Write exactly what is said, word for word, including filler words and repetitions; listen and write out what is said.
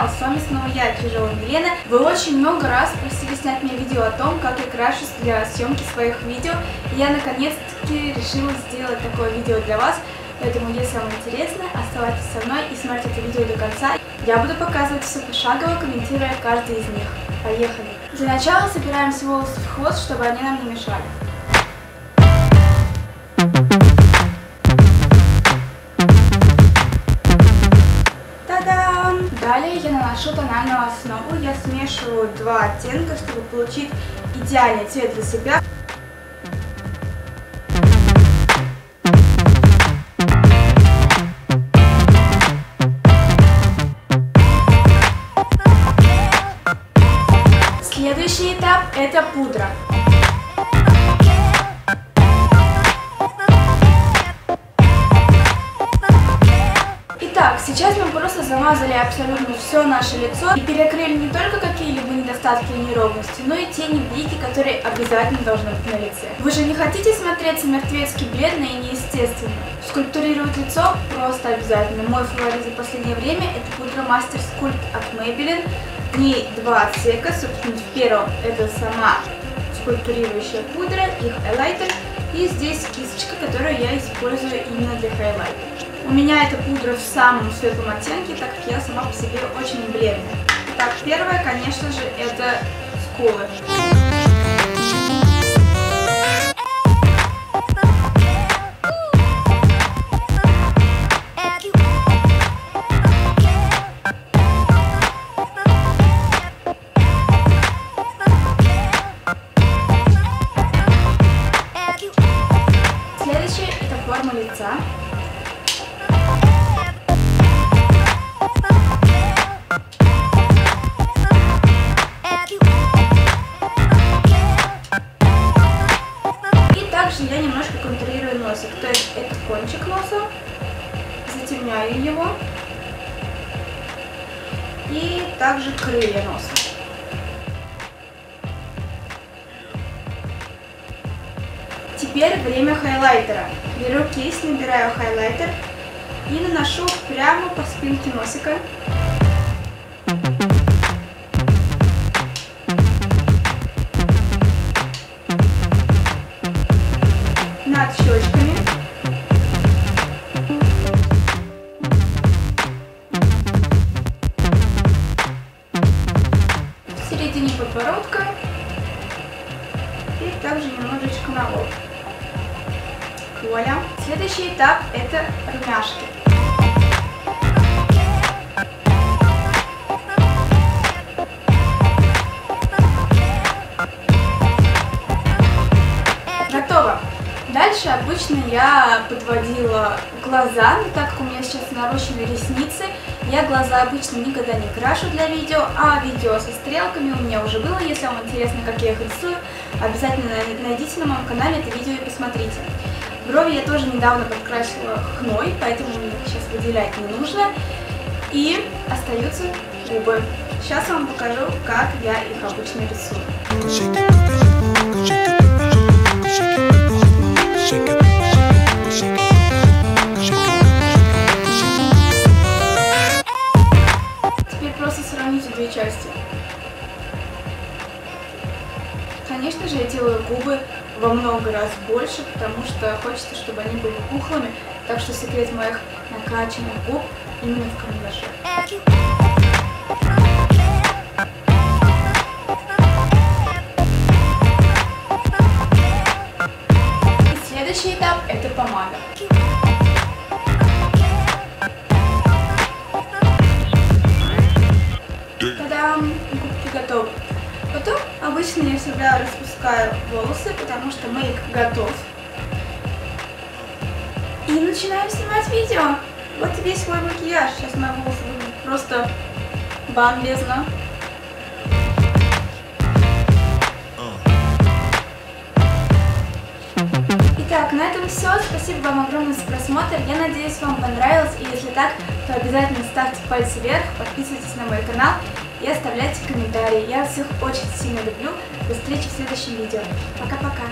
канал, с вами снова я, Чижова Милена. Вы очень много раз просили снять мне видео о том, как я крашусь для съемки своих видео. И я наконец-таки решила сделать такое видео для вас. Поэтому, если вам интересно, оставайтесь со мной и смотрите это видео до конца. Я буду показывать все пошагово, комментируя каждый из них. Поехали! Для начала собираем волосы в хвост, чтобы они нам не мешали. Та-дам! Далее я наношу тональную основу. Я смешиваю два оттенка, чтобы получить идеальный цвет для себя. Следующий этап – это пудра. Итак, сейчас мы просто замазали абсолютно все наше лицо и перекрыли не только какие-либо недостатки и неровности, но и те неблики, которые обязательно должны быть на лице. Вы же не хотите смотреться мертвецки бледно и неестественно? Скульптурировать лицо просто обязательно. Мой фаворит за последнее время – это пудра Master Sculpt от Maybelline. В ней два отсека, собственно, в первом это сама скульптурирующая пудра, их хайлайтер, и здесь кисточка, которую я использую именно для хайлайтера. У меня эта пудра в самом светлом оттенке, так как я сама по себе очень бледная. Так, первое, конечно же, это скулы. Следующее – это форма лица. Я немножко контролирую носик, то есть это кончик носа, затемняю его, и также крылья носа. Теперь время хайлайтера. Беру кейс, набираю хайлайтер и наношу прямо по спинке носика. Над щечками. В середине подбородка. И также немножечко на лоб. Вуаля. Следующий этап – это румяшки. Готово! Дальше обычно я подводила глаза, но так как у меня сейчас нарощены ресницы, я глаза обычно никогда не крашу для видео, а видео со стрелками у меня уже было. Если вам интересно, как я их рисую, обязательно найдите на моем канале это видео и посмотрите. Брови я тоже недавно подкрасила хной, поэтому их сейчас выделять не нужно. И остаются губы. Сейчас я вам покажу, как я их обычно рисую. Теперь просто сравните две части. Конечно же, я делаю губы во много раз больше, потому что хочется, чтобы они были пухлыми. Так что секрет моих накачанных губ именно в карандаше. Следующий этап – это помада. Та-дам! Губки готовы. Потом обычно я всегда распускаю волосы, потому что мейк готов. И начинаю снимать видео. Вот весь мой макияж. Сейчас мои волосы выглядят просто бомбезно. Так, на этом все. Спасибо вам огромное за просмотр. Я надеюсь, вам понравилось. И если так, то обязательно ставьте пальцы вверх, подписывайтесь на мой канал и оставляйте комментарии. Я всех очень сильно люблю. До встречи в следующем видео. Пока-пока.